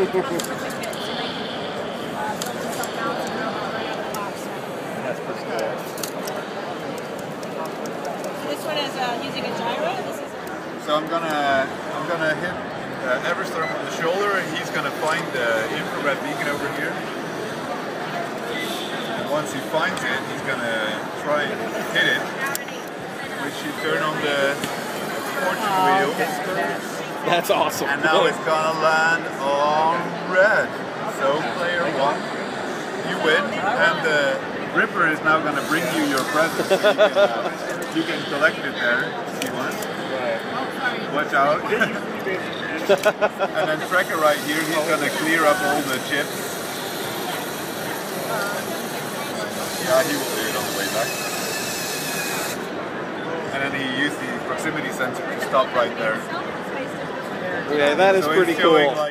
This one is using a gyro. This is so I'm gonna hit Everstorm on the shoulder, and he's gonna find the infrared beacon over here. And once he finds it, he's gonna try and hit it. We should turn on the fortune wheel. That's awesome. And now it's gonna land on red. So player one, you win, and the Ripper is now gonna bring you your present. So you can collect it there if you want. Watch out. And then Tracker right here, he's gonna clear up all the chips. Yeah, he will do it on the way back. And then he used the proximity sensor to stop right there. Yeah, that is so pretty cool.